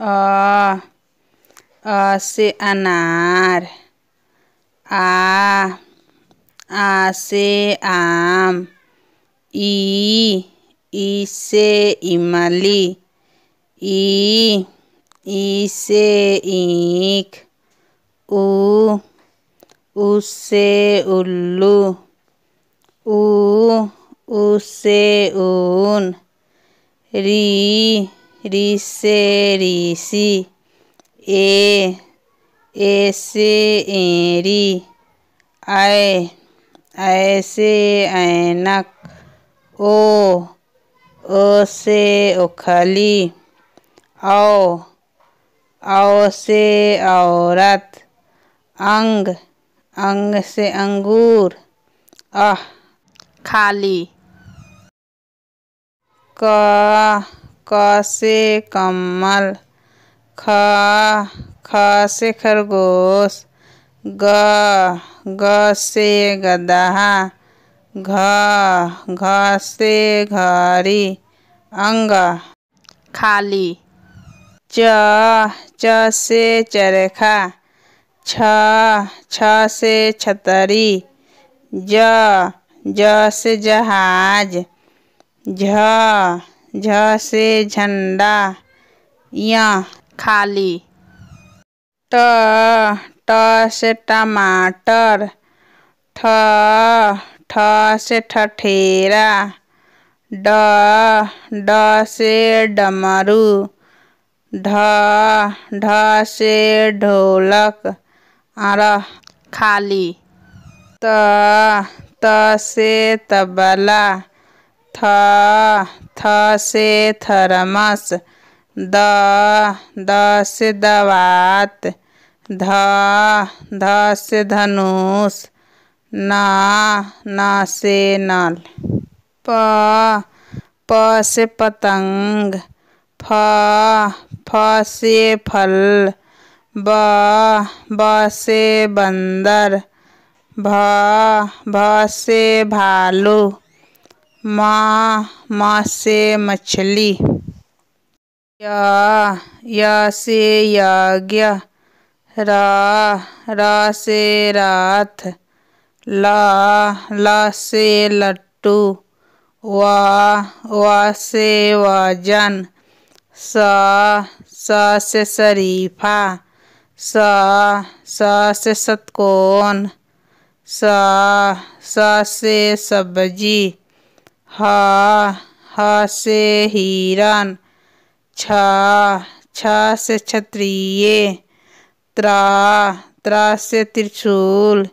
अ से अनार, आ से आम, ई से इमली, ई से ईख, उ से उल्लू, ऊ से ऊन, री से ऋषि, ए से एरी, ऐ से ऐनक, ओ से ओखली, औ से औरत, अंग से अंगूर, अह खाली। क से कमल, ख से खरगोश, ग से गदहा, घ से घड़ी, अंग खाली। च से चरखा, छ से छतरी, ज से जहाज, झ से झंडा, यहाँ खाली। ट से टमाटर, ठ से ठठेरा, ड से डमरू, ढ से ढोलक, अरा खाली। त से तबला, थ से थर्मस, द से दवात, ध से धनुष, न से नल। प से पतंग, फ से फल, ब से बंदर, भ से भालू, म से मछली। य से यज्ञ, र से रथ, ल से लट्टू, व से वजन, स से शरीफा, स से षटकोण, स से सब्जी, ह से हिरण, छ से क्षत्रिय, त्र से त्रिशूल,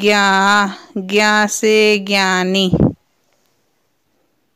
ज्ञ से ज्ञानी।